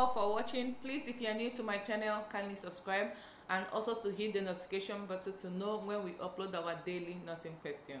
all for watching. Please, if you are new to my channel, kindly subscribe and also to hit the notification button to know when we upload our daily nursing question.